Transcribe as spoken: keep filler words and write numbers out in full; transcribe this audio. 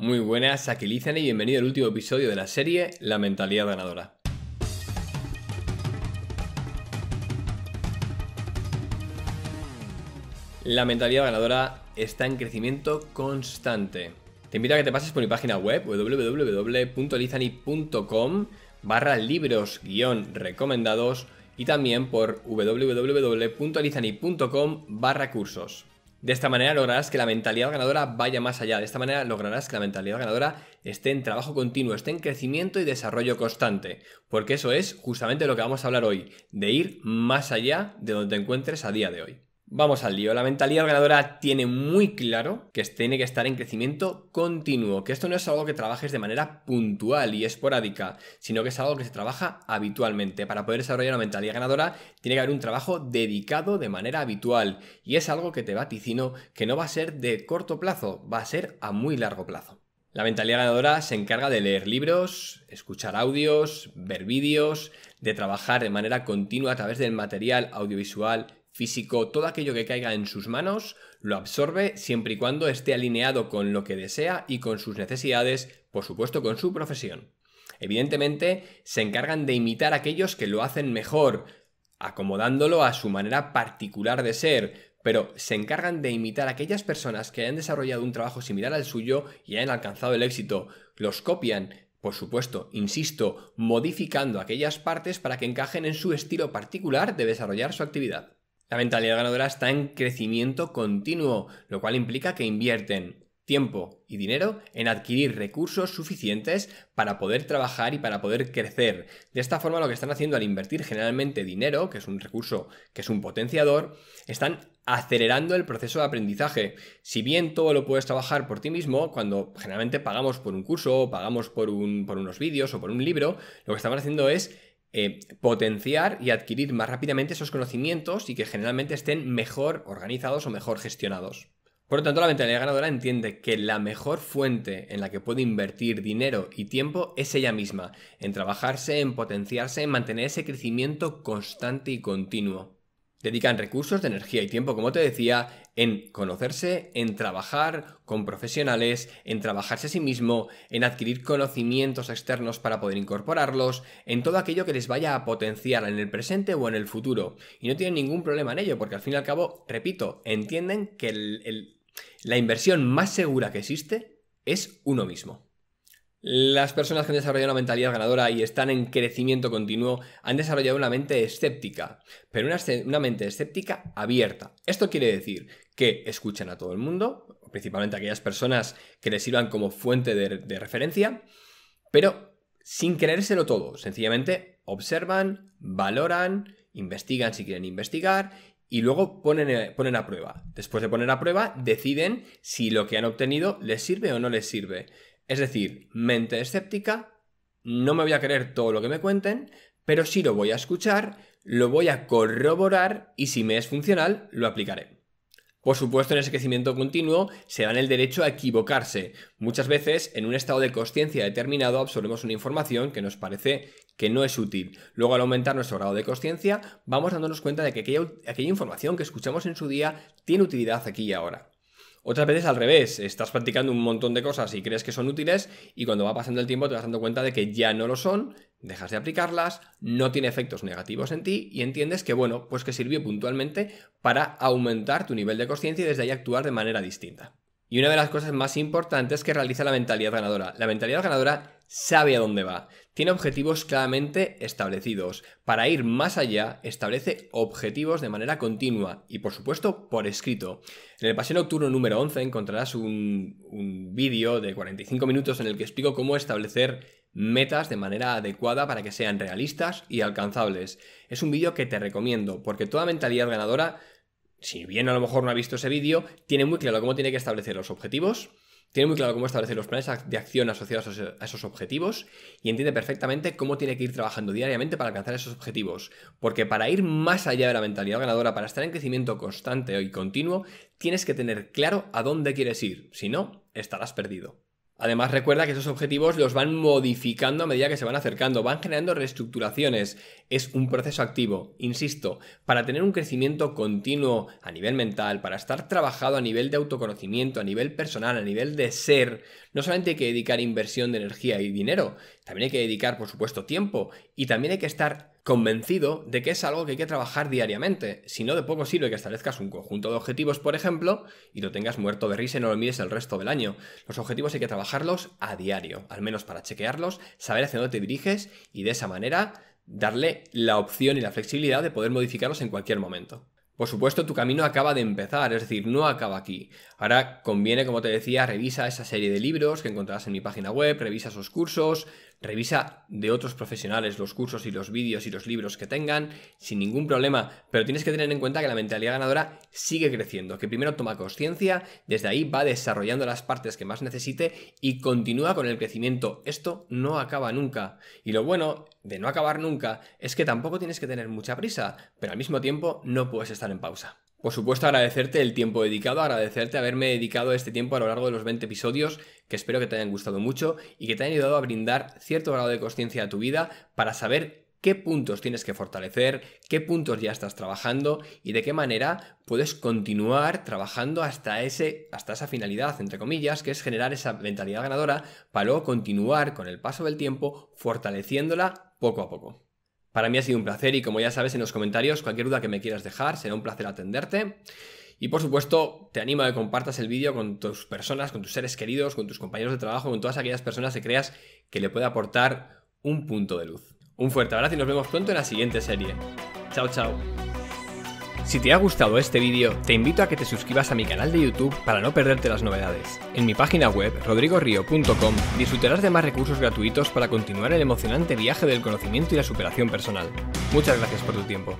Muy buenas, aquí Lithany y bienvenido al último episodio de la serie La Mentalidad Ganadora. La mentalidad ganadora está en crecimiento constante. Te invito a que te pases por mi página web www punto lithany punto com barra libros guión recomendados y también por www punto lithany punto com barra cursos. De esta manera lograrás que la mentalidad ganadora vaya más allá. De esta manera lograrás que la mentalidad ganadora esté en trabajo continuo, esté en crecimiento y desarrollo constante. Porque eso es justamente lo que vamos a hablar hoy, de ir más allá de donde te encuentres a día de hoy. Vamos al lío. La mentalidad ganadora tiene muy claro que tiene que estar en crecimiento continuo, que esto no es algo que trabajes de manera puntual y esporádica, sino que es algo que se trabaja habitualmente. Para poder desarrollar una mentalidad ganadora tiene que haber un trabajo dedicado de manera habitual y es algo que te vaticino que no va a ser de corto plazo, va a ser a muy largo plazo. La mentalidad ganadora se encarga de leer libros, escuchar audios, ver vídeos, de trabajar de manera continua a través del material audiovisual, físico, todo aquello que caiga en sus manos lo absorbe siempre y cuando esté alineado con lo que desea y con sus necesidades, por supuesto con su profesión. Evidentemente, se encargan de imitar a aquellos que lo hacen mejor, acomodándolo a su manera particular de ser, pero se encargan de imitar a aquellas personas que hayan desarrollado un trabajo similar al suyo y hayan alcanzado el éxito. Los copian, por supuesto, insisto, modificando aquellas partes para que encajen en su estilo particular de desarrollar su actividad. La mentalidad ganadora está en crecimiento continuo, lo cual implica que invierten tiempo y dinero en adquirir recursos suficientes para poder trabajar y para poder crecer. De esta forma, lo que están haciendo al invertir generalmente dinero, que es un recurso que es un potenciador, están acelerando el proceso de aprendizaje. Si bien todo lo puedes trabajar por ti mismo, cuando generalmente pagamos por un curso o pagamos por, un, por unos vídeos o por un libro, lo que estamos haciendo es Eh, potenciar y adquirir más rápidamente esos conocimientos y que generalmente estén mejor organizados o mejor gestionados. Por lo tanto, la mentalidad ganadora entiende que la mejor fuente en la que puede invertir dinero y tiempo es ella misma, en trabajarse, en potenciarse, en mantener ese crecimiento constante y continuo. Dedican recursos de energía y tiempo, como te decía, en conocerse, en trabajar con profesionales, en trabajarse a sí mismo, en adquirir conocimientos externos para poder incorporarlos, en todo aquello que les vaya a potenciar en el presente o en el futuro. Y no tienen ningún problema en ello, porque al fin y al cabo, repito, entienden que el, el, la inversión más segura que existe es uno mismo. Las personas que han desarrollado una mentalidad ganadora y están en crecimiento continuo han desarrollado una mente escéptica, pero una, una mente escéptica abierta. Esto quiere decir que escuchan a todo el mundo, principalmente a aquellas personas que les sirvan como fuente de, de referencia, pero sin creérselo todo. Sencillamente observan, valoran, investigan si quieren investigar y luego ponen, ponen a prueba. Después de poner a prueba, deciden si lo que han obtenido les sirve o no les sirve. Es decir, mente escéptica, no me voy a creer todo lo que me cuenten, pero sí lo voy a escuchar, lo voy a corroborar y si me es funcional, lo aplicaré. Por supuesto, en ese crecimiento continuo se dan el derecho a equivocarse. Muchas veces, en un estado de consciencia determinado, absorbemos una información que nos parece que no es útil. Luego, al aumentar nuestro grado de consciencia, vamos dándonos cuenta de que aquella, aquella información que escuchamos en su día tiene utilidad aquí y ahora. Otras veces al revés, estás practicando un montón de cosas y crees que son útiles y cuando va pasando el tiempo te vas dando cuenta de que ya no lo son, dejas de aplicarlas, no tiene efectos negativos en ti y entiendes que bueno, pues que sirvió puntualmente para aumentar tu nivel de consciencia y desde ahí actuar de manera distinta. Y una de las cosas más importantes que realiza la mentalidad ganadora. La mentalidad ganadora sabe a dónde va. Tiene objetivos claramente establecidos. Para ir más allá, establece objetivos de manera continua y, por supuesto, por escrito. En el paseo nocturno número once encontrarás un, un vídeo de cuarenta y cinco minutos en el que explico cómo establecer metas de manera adecuada para que sean realistas y alcanzables. Es un vídeo que te recomiendo porque toda mentalidad ganadora, si bien a lo mejor no ha visto ese vídeo, tiene muy claro cómo tiene que establecer los objetivos, tiene muy claro cómo establecer los planes de acción asociados a esos objetivos y entiende perfectamente cómo tiene que ir trabajando diariamente para alcanzar esos objetivos. Porque para ir más allá de la mentalidad ganadora, para estar en crecimiento constante y continuo, tienes que tener claro a dónde quieres ir, si no, estarás perdido. Además, recuerda que esos objetivos los van modificando a medida que se van acercando, van generando reestructuraciones. Es un proceso activo, insisto, para tener un crecimiento continuo a nivel mental, para estar trabajado a nivel de autoconocimiento, a nivel personal, a nivel de ser. No solamente hay que dedicar inversión de energía y dinero, también hay que dedicar, por supuesto, tiempo, y también hay que estar convencido de que es algo que hay que trabajar diariamente. Si no, de poco sirve que establezcas un conjunto de objetivos, por ejemplo, y lo tengas muerto de risa y no lo mires el resto del año. Los objetivos hay que trabajarlos a diario, al menos para chequearlos, saber hacia dónde te diriges y de esa manera darle la opción y la flexibilidad de poder modificarlos en cualquier momento. Por supuesto, tu camino acaba de empezar, es decir, no acaba aquí. Ahora conviene, como te decía, revisa esa serie de libros que encontrarás en mi página web, revisa esos cursos, revisa de otros profesionales los cursos y los vídeos y los libros que tengan, sin ningún problema. Pero tienes que tener en cuenta que la mentalidad ganadora sigue creciendo, que primero toma conciencia, desde ahí va desarrollando las partes que más necesite y continúa con el crecimiento. Esto no acaba nunca. Y lo bueno de no acabar nunca es que tampoco tienes que tener mucha prisa, pero al mismo tiempo no puedes estar en pausa. Por supuesto, agradecerte el tiempo dedicado, agradecerte haberme dedicado este tiempo a lo largo de los veinte episodios, que espero que te hayan gustado mucho y que te hayan ayudado a brindar cierto grado de consciencia a tu vida para saber qué puntos tienes que fortalecer, qué puntos ya estás trabajando y de qué manera puedes continuar trabajando hasta, ese, hasta esa finalidad, entre comillas, que es generar esa mentalidad ganadora para luego continuar con el paso del tiempo fortaleciéndola poco a poco. Para mí ha sido un placer y, como ya sabes, en los comentarios cualquier duda que me quieras dejar será un placer atenderte. Y por supuesto, te animo a que compartas el vídeo con tus personas, con tus seres queridos, con tus compañeros de trabajo, con todas aquellas personas que creas que le pueda aportar un punto de luz. Un fuerte abrazo y nos vemos pronto en la siguiente serie. Chao, chao. Si te ha gustado este vídeo, te invito a que te suscribas a mi canal de YouTube para no perderte las novedades. En mi página web, rodrigo rio punto com, disfrutarás de más recursos gratuitos para continuar el emocionante viaje del conocimiento y la superación personal. Muchas gracias por tu tiempo.